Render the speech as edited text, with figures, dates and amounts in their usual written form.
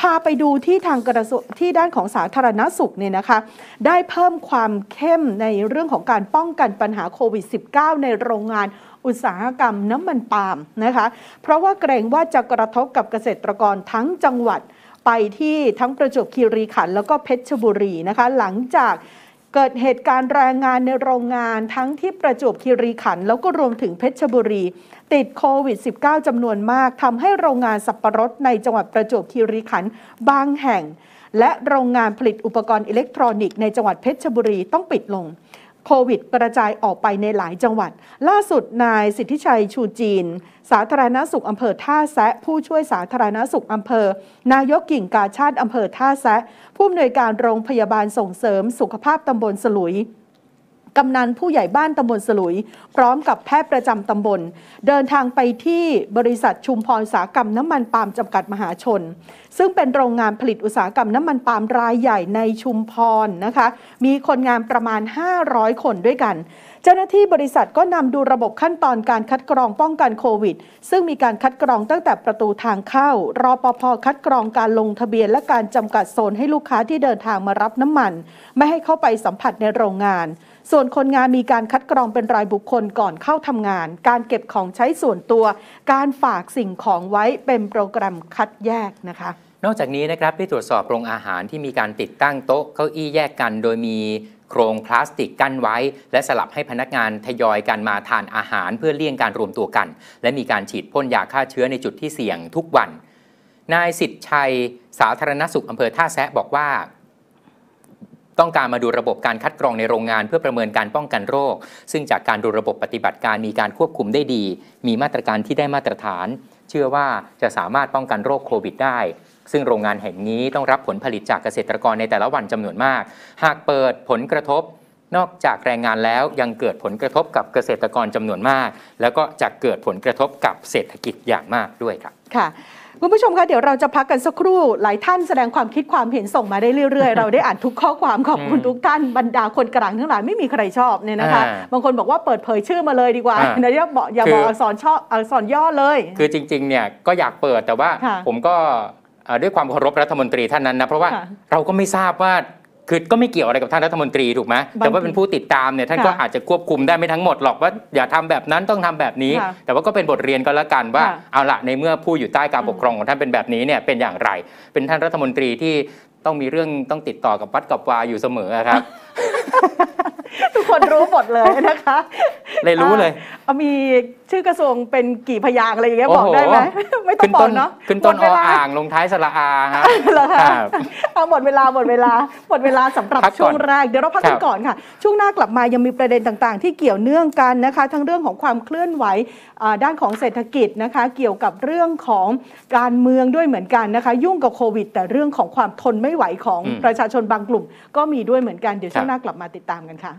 พาไปดูที่ทางกระทรวงที่ด้านของสาธารณสุขเนี่ยนะคะได้เพิ่มความเข้มในเรื่องของการป้องกันปัญหาโควิด -19 ในโรงงานอุตสาหกรรมน้ำมันปาล์มนะคะเพราะว่าเกรงว่าจะกระทบกับเกษตรกรทั้งจังหวัดไปที่ทั้งประจวบคีรีขันธ์แล้วก็เพชรบุรีนะคะหลังจากเกิดเหตุการณ์แรงงานในโรงงานทั้งที่ประจวบคีรีขันธ์แล้วก็รวมถึงเพชรบุรีติดโควิด -19 จำนวนมากทำให้โรงงานสับปะรดในจังหวัดประจวบคีรีขันธ์บางแห่งและโรงงานผลิตอุปกรณ์อิเล็กทรอนิกส์ในจังหวัดเพชรบุรีต้องปิดลงโควิดกระจายออกไปในหลายจังหวัดล่าสุดนายสิทธิชัยชูจีนสาธารณสุขอำเภอท่าแซะผู้ช่วยสาธารณสุขอำเภอนายกกิ่งกาชาดอำเภอท่าแซะผู้อำนวยการโรงพยาบาลส่งเสริมสุขภาพตำบลสลุยกำนันผู้ใหญ่บ้านตำบลสลุยพร้อมกับแพทย์ประจำตำบลเดินทางไปที่บริษัทชุมพรอุตสาหกรรมน้ำมันปาล์มจำกัดมหาชนซึ่งเป็นโรงงานผลิตอุตสาหกรรมน้ำมันปาล์มรายใหญ่ในชุมพรนะคะมีคนงานประมาณ500คนด้วยกันเจ้าหน้าที่บริษัทก็นำดูระบบขั้นตอนการคัดกรองป้องกันโควิดซึ่งมีการคัดกรองตั้งแต่ประตูทางเข้ารปภ.คัดกรองการลงทะเบียนและการจำกัดโซนให้ลูกค้าที่เดินทางมารับน้ำมันไม่ให้เข้าไปสัมผัสในโรงงานส่วนคนงานมีการคัดกรองเป็นรายบุคคลก่อนเข้าทำงานการเก็บของใช้ส่วนตัวการฝากสิ่งของไว้เป็นโปรแกรมคัดแยกนะคะนอกจากนี้นะครับได้ตรวจสอบโรงอาหารที่มีการติดตั้งโต๊ะเก้าอี้แยกกันโดยมีโครงพลาสติกกั้นไว้และสลับให้พนักงานทยอยกันมาทานอาหารเพื่อเลี่ยงการรวมตัวกันและมีการฉีดพ่นยาฆ่าเชื้อในจุดที่เสี่ยงทุกวันนายสิทธิชัยสาธารณสุขอำเภอท่าแซะบอกว่าต้องการมาดูระบบการคัดกรองในโรงงานเพื่อประเมินการป้องกันโรคซึ่งจากการดูระบบปฏิบัติการมีการควบคุมได้ดีมีมาตรการที่ได้มาตรฐานเชื่อว่าจะสามารถป้องกันโรคโควิดได้ซึ่งโรงงานแห่งนี้ต้องรับผลผลิตจากเกษตรกรในแต่ละวันจำนวนมากหากเปิดผลกระทบนอกจากแรงงานแล้วยังเกิดผลกระทบกับเกษตรกรจำนวนมากแล้วก็จะเกิดผลกระทบกับเศรษฐกิจอย่างมากด้วยครับค่ะคุณผู้ชมคะเดี๋ยวเราจะพักกันสักครู่หลายท่านแสดงความคิดความเห็นส่งมาได้เรื่อยๆ เราได้อ่านทุกข้อความขอบคุณทุกท่านบรรดาคนกลางทั้งหลายไม่มีใครชอบเนี่ยนะคะบางคนบอกว่าเปิดเผยชื่อมาเลยดีกว่านะอย่าบอกอักษรชอบอักษรย่อเลยคือจริงๆเนี่ยก็อยากเปิดแต่ว่าผมก็ด้วยความเคารพรัฐมนตรีท่านนั้นนะเพราะว่าเราก็ไม่ทราบว่าคือก็ไม่เกี่ยวอะไรกับท่านรัฐมนตรีถูกไหมแต่ว่าเป็นผู้ติดตามเนี่ยท่านก็อาจจะควบคุมได้ไม่ทั้งหมดหรอกว่าอย่าทำแบบนั้นต้องทำแบบนี้แต่ว่าก็เป็นบทเรียนก็แล้วกันว่าเอาละในเมื่อผู้อยู่ใต้การปกครองของท่านเป็นแบบนี้เนี่ยเป็นอย่างไรเป็นท่านรัฐมนตรีที่ต้องมีเรื่องต้องติดต่อกับวัดกับวาอยู่เสมอครับ ทุกคนรู้หมดเลยนะคะเลยรู้เลยมีชื่อกระทรวงเป็นกี่พยางค์อะไรอย่างเงี้ยบอกได้ไหมไม่ต้องบอกเนาะขึ้นต้นออ่างลงท้ายสระอาครับเอาหมดเวลาสำหรับช่วงแรกเดี๋ยวเราพักกันก่อนค่ะช่วงหน้ากลับมายังมีประเด็นต่างๆที่เกี่ยวเนื่องกันนะคะทั้งเรื่องของความเคลื่อนไหวด้านของเศรษฐกิจนะคะเกี่ยวกับเรื่องของการเมืองด้วยเหมือนกันนะคะยุ่งกับโควิดแต่เรื่องของความทนไม่ไหวของประชาชนบางกลุ่มก็มีด้วยเหมือนกันเดี๋ยวช่วงหน้ากลับมาติดตามกันค่ะ